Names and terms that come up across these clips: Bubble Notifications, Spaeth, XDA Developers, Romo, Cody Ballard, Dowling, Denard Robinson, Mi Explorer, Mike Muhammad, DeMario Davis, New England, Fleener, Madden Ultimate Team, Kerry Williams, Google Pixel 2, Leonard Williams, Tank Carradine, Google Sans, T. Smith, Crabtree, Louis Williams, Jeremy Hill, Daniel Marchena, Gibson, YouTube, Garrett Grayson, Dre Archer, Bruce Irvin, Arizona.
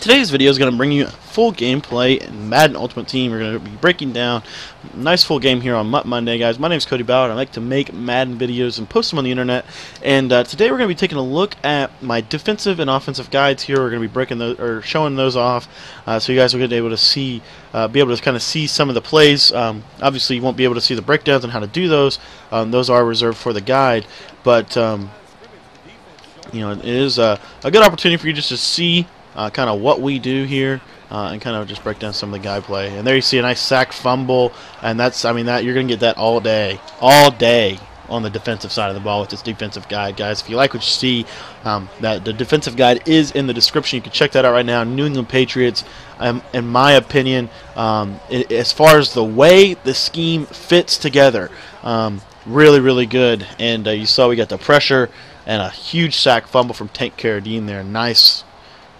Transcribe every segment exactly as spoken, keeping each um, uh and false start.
Today's video is going to bring you full gameplay in Madden Ultimate Team. We're going to be breaking down a nice full game here on M U T Monday, guys. My name is Cody Ballard. I like to make Madden videos and post them on the internet. And uh, today we're going to be taking a look at my defensive and offensive guides here. We're going to be breaking those or showing those off, uh, so you guys will be able to see, uh, be able to kind of see some of the plays. Um, obviously, you won't be able to see the breakdowns and how to do those. Um, those are reserved for the guide, but um, you know, it is uh, a good opportunity for you just to see. Uh, kind of what we do here, uh, and kind of just break down some of the guy play. And there you see a nice sack fumble, and that's, I mean, that you're going to get that all day, all day on the defensive side of the ball with this defensive guide, guys. If you like what you see, um, that the defensive guide is in the description. You can check that out right now. New England Patriots, um, in my opinion, um, it, as far as the way the scheme fits together, um, really, really good. And uh, you saw we got the pressure and a huge sack fumble from Tank Carradine there. Nice.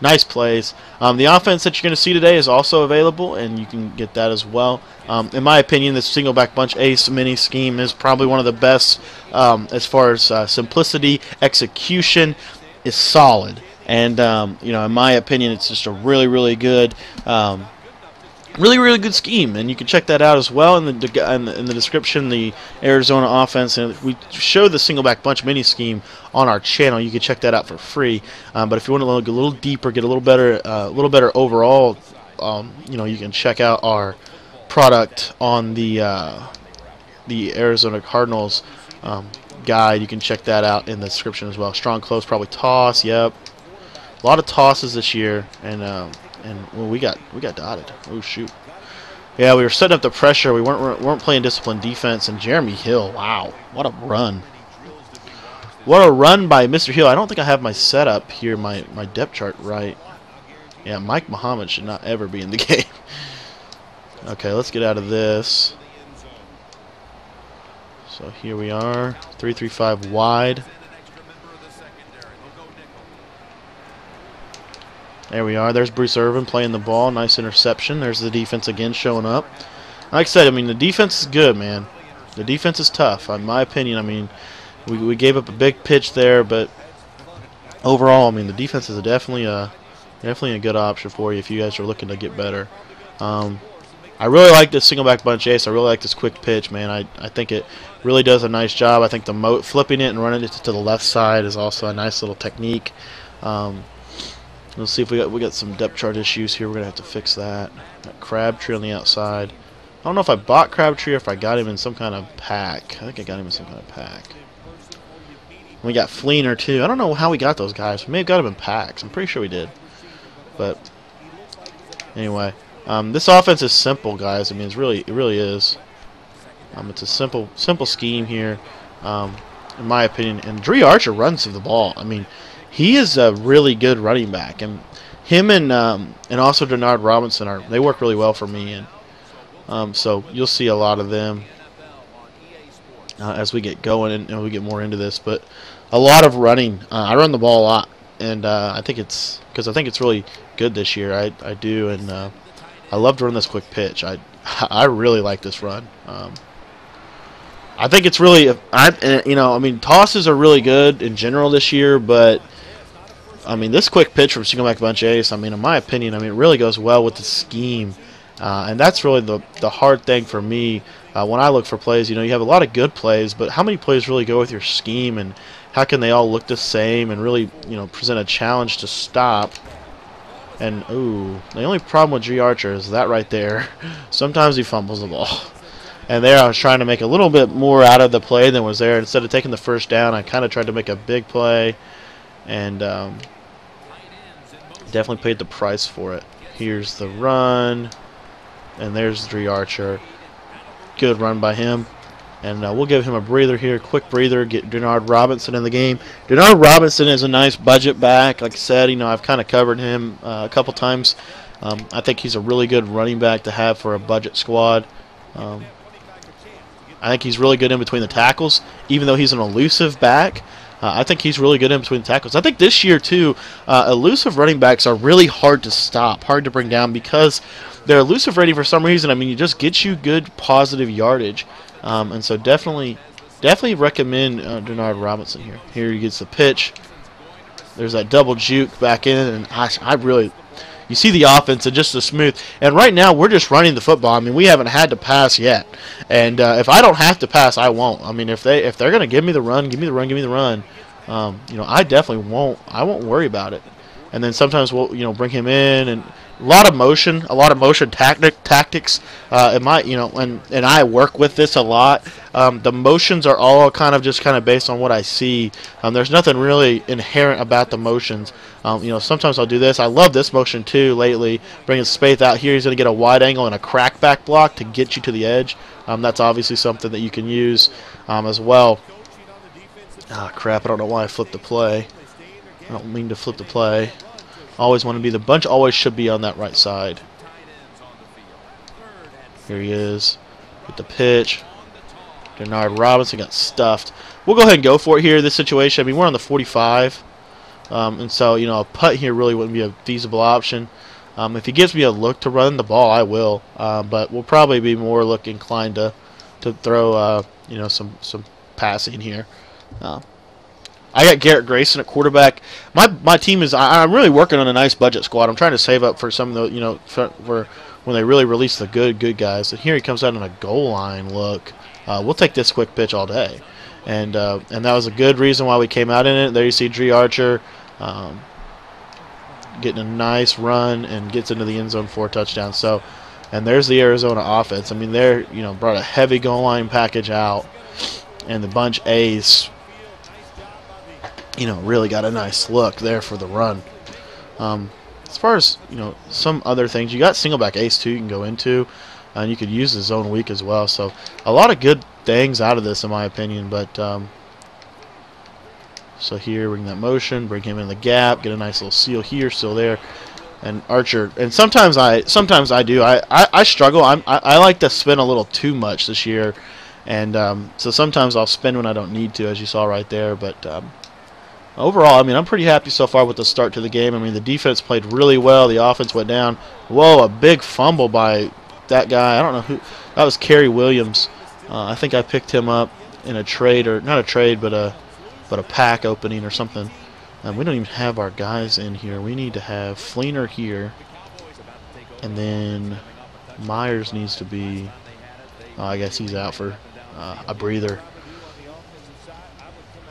Nice plays. Um, the offense that you're going to see today is also available, and you can get that as well. Um, in my opinion, this single back bunch ace mini scheme is probably one of the best um, as far as uh, simplicity. Execution is solid, and um, you know, in my opinion, it's just a really, really good, um, really, really good scheme. And you can check that out as well in the in the, in the description. The Arizona offense, and we show the single back bunch mini scheme on our channel. You can check that out for free. Um, but if you want to look a little deeper, get a little better, a uh, little better overall, um, you know, you can check out our product on the uh, the Arizona Cardinals um, guide. You can check that out in the description as well. Strong close, probably toss. Yep, a lot of tosses this year, and um, and well, we got we got dotted. Oh shoot. Yeah, we were setting up the pressure. We weren't weren't playing disciplined defense. And Jeremy Hill. Wow, what a run! What a run by Mister Hill. I don't think I have my setup here, my, my depth chart right. Yeah, Mike Muhammad should not ever be in the game. Okay, let's get out of this. So here we are. three three five wide. There we are. There's Bruce Irvin playing the ball. Nice interception. There's the defense again showing up. Like I said, I mean, the defense is good, man. The defense is tough. In my opinion, I mean, We, we gave up a big pitch there, but overall, I mean, the defense is definitely a definitely a good option for you if you guys are looking to get better. Um, I really like this single back bunch ace. I really like this quick pitch, man. I I think it really does a nice job. I think the mo flipping it and running it to the left side is also a nice little technique. Um, let's see if we got we got some depth chart issues here. We're gonna have to fix that. Got Crabtree on the outside. I don't know if I bought Crabtree or if I got him in some kind of pack. I think I got him in some kind of pack. We got Fleener, too. I don't know how we got those guys. We may have got them in packs. I'm pretty sure we did. But, anyway. Um, this offense is simple, guys. I mean, it's really, it really is. Um, it's a simple simple scheme here, um, in my opinion. And Dre Archer runs to the ball. I mean, he is a really good running back. And him and um, and also Denard Robinson, are they work really well for me. And um, so, you'll see a lot of them. Uh, as we get going and, and we get more into this, but a lot of running. Uh, I run the ball a lot, and uh, I think it's because I think it's really good this year. I I do, and uh, I love to run this quick pitch. I I really like this run. Um, I think it's really I you know I mean tosses are really good in general this year, but I mean this quick pitch from single back bunch ace. I mean in my opinion, I mean it really goes well with the scheme. Uh, and that's really the the hard thing for me uh, when I look for plays. You know, you have a lot of good plays, but how many plays really go with your scheme, and how can they all look the same and really, you know, present a challenge to stop? And ooh, the only problem with Dre Archer is that right there. Sometimes he fumbles the ball. And there, I was trying to make a little bit more out of the play than was there. Instead of taking the first down, I kind of tried to make a big play, and um, definitely paid the price for it. Here's the run. And there's Dre Archer. Good run by him. And uh, we'll give him a breather here. Quick breather. Get Denard Robinson in the game. Denard Robinson is a nice budget back. Like I said, you know, I've kind of covered him uh, a couple times. Um, I think he's a really good running back to have for a budget squad. Um, I think he's really good in between the tackles. Even though he's an elusive back, uh, I think he's really good in between the tackles. I think this year, too, uh, elusive running backs are really hard to stop, hard to bring down because they're elusive rating for some reason. I mean, you just get you good positive yardage, um, and so definitely, definitely recommend uh, Denard Robinson here. Here he gets the pitch. There's that double juke back in, and I, I really, you see the offense and just the smooth. And right now, we're just running the football. I mean, we haven't had to pass yet. And uh, if I don't have to pass, I won't. I mean, if they if they're gonna give me the run, give me the run, give me the run. Um, you know, I definitely won't. I won't worry about it. And then sometimes we'll you know bring him in and. A lot of motion, a lot of motion tactic tactics. Uh, it might, you know, and and I work with this a lot. Um, the motions are all kind of just kind of based on what I see. Um, there's nothing really inherent about the motions. Um, you know, sometimes I'll do this. I love this motion too lately. Bringing Spaeth out here, he's going to get a wide angle and a crackback block to get you to the edge. Um, that's obviously something that you can use um, as well. Ah, crap! I don't know why I flipped the play. I don't mean to flip the play. Always want to be the bunch. Always should be on that right side. Here he is with the pitch. Denard Robinson got stuffed. We'll go ahead and go for it here. This situation. I mean, we're on the forty-five, um, and so you know a putt here really wouldn't be a feasible option. Um, if he gives me a look to run the ball, I will. Uh, but we'll probably be more look inclined to to throw uh, you know some some passing here. Uh, I got Garrett Grayson at quarterback. My my team is. I, I'm really working on a nice budget squad. I'm trying to save up for some of the you know for, for when they really release the good good guys. And here he comes out on a goal line look. Uh, we'll take this quick pitch all day, and uh, and that was a good reason why we came out in it. There you see Dre Archer um, getting a nice run and gets into the end zone for a touchdown. So, and there's the Arizona offense. I mean, they're you know brought a heavy goal line package out, and the bunch A's. You know, really got a nice look there for the run. Um, as far as, you know, some other things, you got single back ace, too, you can go into, and you could use the zone weak as well. So, a lot of good things out of this, in my opinion. But, um, so here, bring that motion, bring him in the gap, get a nice little seal here, seal there. And Archer, and sometimes I sometimes I do. I, I, I struggle. I'm, I, I like to spin a little too much this year. And um, so sometimes I'll spin when I don't need to, as you saw right there. But, um, overall, I mean, I'm pretty happy so far with the start to the game. I mean, the defense played really well. The offense went down. Whoa, a big fumble by that guy. I don't know who. That was Kerry Williams. Uh, I think I picked him up in a trade, or not a trade, but a but a pack opening or something. Um, we don't even have our guys in here. We need to have Fleener here, and then Myers needs to be. Oh, I guess he's out for uh, a breather.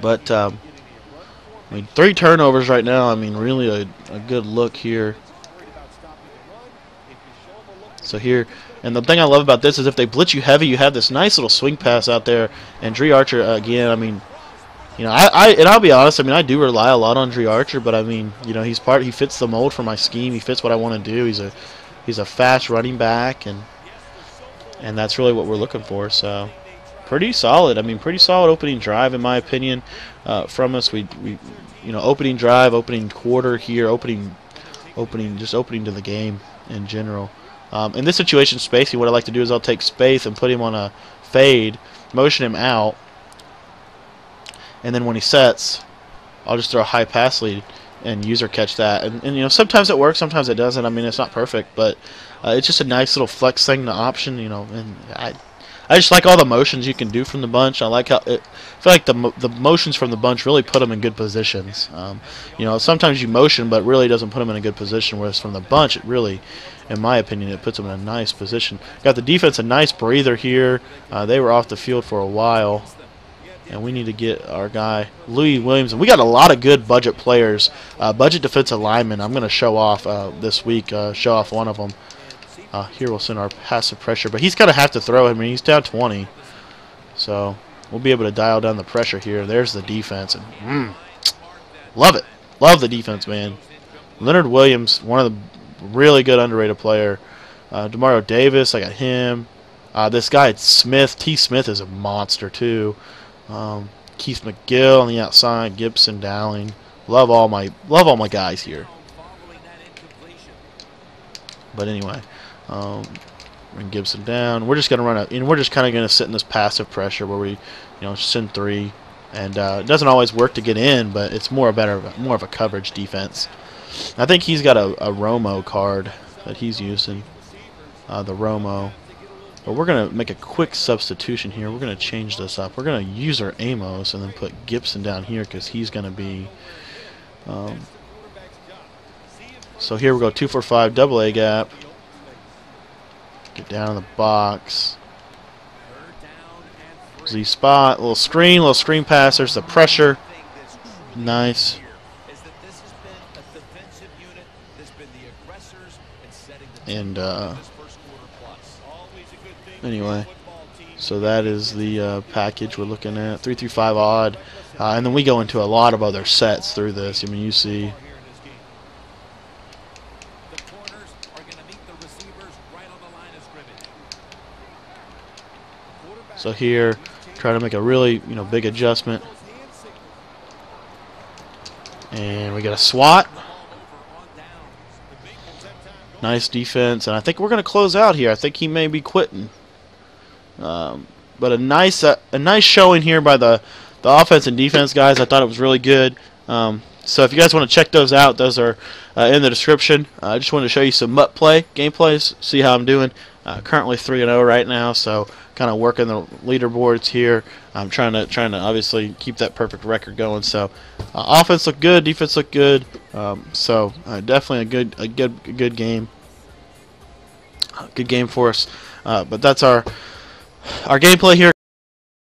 But. Um, I mean, three turnovers right now. I mean, really a, a good look here. So here, and the thing I love about this is if they blitz you heavy, you have this nice little swing pass out there. And Dre Archer, again, I mean, you know, I, I and I'll be honest, I mean, I do rely a lot on Dre Archer, but I mean, you know, he's part, he fits the mold for my scheme. He fits what I want to do. He's a, he's a fast running back, and and that's really what we're looking for. So. Pretty solid. I mean, pretty solid opening drive, in my opinion, uh, from us. We, we, you know, opening drive, opening quarter here, opening, opening, just opening to the game in general. Um, in this situation, Spacey, what I like to do is I'll take Spaeth and put him on a fade, motion him out, and then when he sets, I'll just throw a high pass lead and user catch that. And, and you know, sometimes it works, sometimes it doesn't. I mean, it's not perfect, but uh, it's just a nice little flex thing, the option, you know, and I. I just like all the motions you can do from the bunch. I like how it, I feel like the mo the motions from the bunch really put them in good positions. Um, you know, sometimes you motion, but really doesn't put them in a good position. Whereas from the bunch, it really, in my opinion, it puts them in a nice position. Got the defense a nice breather here. Uh, they were off the field for a while, and we need to get our guy Louis Williams. And we got a lot of good budget players, uh, budget defensive linemen. I'm going to show off uh, this week. Uh, show off one of them. Uh, here we'll send our passive pressure, but he's going to have to throw him. I mean, he's down twenty, so we'll be able to dial down the pressure here. There's the defense, and mm, love it, love the defense, man. Leonard Williams, one of the really good underrated player. Uh, DeMario Davis, I got him. Uh, this guy Smith, T. Smith is a monster too. Um, Keith McGill on the outside, Gibson, Dowling. Love all my, love all my guys here. But anyway. Um, and Gibson down. We're just gonna run out, and we're just kind of gonna sit in this passive pressure where we, you know, send three, and uh, it doesn't always work to get in, but it's more a better, more of a coverage defense. I think he's got a, a Romo card that he's using, uh, the Romo. But we're gonna make a quick substitution here. We're gonna change this up. We're gonna use our Amos and then put Gibson down here because he's gonna be. Um, So here we go, two four five double A gap. Get down in the box. Z spot, little screen, little screen pass. There's the pressure. Nice. And uh, anyway, so that is the uh, package we're looking at. Three through five odd, uh, and then we go into a lot of other sets through this. I mean, you see. So here, try to make a really, you know, big adjustment, and we get a swat. Nice defense, and I think we're going to close out here. I think he may be quitting. Um, but a nice, uh, a nice showing here by the the offense and defense guys. I thought it was really good. Um, so if you guys want to check those out, those are uh, in the description. Uh, I just wanted to show you some M U T play gameplays, see how I'm doing. Uh, currently three and oh right now, so kind of working the leaderboards here. I'm trying to trying to obviously keep that perfect record going. So uh, offense looked good, defense looked good. Um, so uh, definitely a good a good a good game, uh, good game for us. Uh, but that's our our gameplay here.